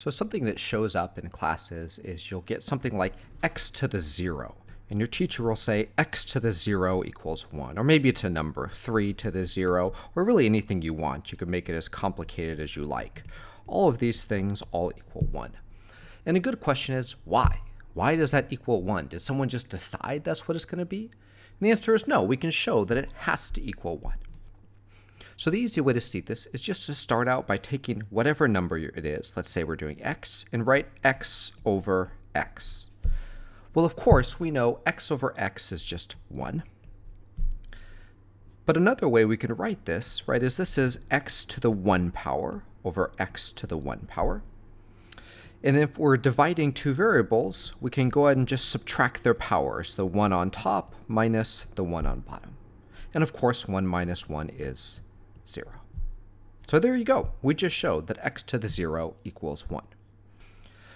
So something that shows up in classes is you'll get something like x to the 0. And your teacher will say x to the 0 equals 1. Or maybe it's a number, 3 to the 0, or really anything you want. You can make it as complicated as you like. All of these things all equal 1. And a good question is, why? Why does that equal 1? Did someone just decide that's what it's going to be? And the answer is no. We can show that it has to equal 1. So the easy way to see this is just to start out by taking whatever number it is, let's say we're doing x, and write x over x. Well, of course, we know x over x is just 1. But another way we can write this, right, is this is x to the 1 power over x to the 1 power. And if we're dividing two variables, we can go ahead and just subtract their powers, the 1 on top minus the 1 on bottom. And of course, 1 minus 1 is 0. So there you go. We just showed that x to the 0 equals 1.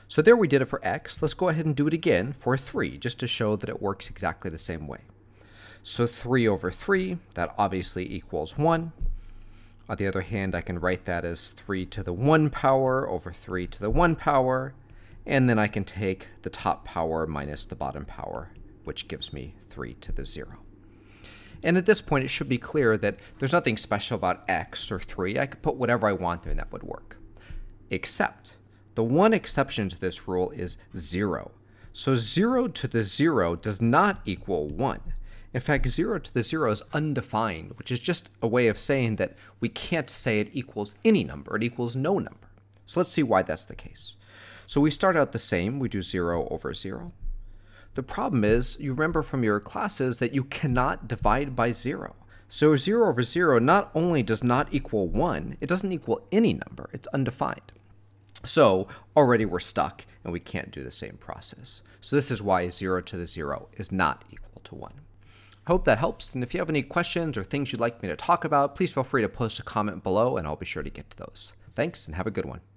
So there we did it for x. Let's go ahead and do it again for 3, just to show that it works exactly the same way. So 3 over 3, that obviously equals 1. On the other hand, I can write that as 3 to the 1 power over 3 to the 1 power. And then I can take the top power minus the bottom power, which gives me 3 to the 0. And at this point, it should be clear that there's nothing special about x or 3. I could put whatever I want there, and that would work. Except, the one exception to this rule is 0. So 0 to the 0 does not equal 1. In fact, 0 to the 0 is undefined, which is just a way of saying that we can't say it equals any number. It equals no number. So let's see why that's the case. So we start out the same. We do 0 over 0. The problem is, you remember from your classes that you cannot divide by 0. So 0 over 0 not only does not equal 1, it doesn't equal any number. It's undefined. So already we're stuck, and we can't do the same process. So this is why 0 to the 0 is not equal to 1. I hope that helps, and if you have any questions or things you'd like me to talk about, please feel free to post a comment below, and I'll be sure to get to those. Thanks, and have a good one.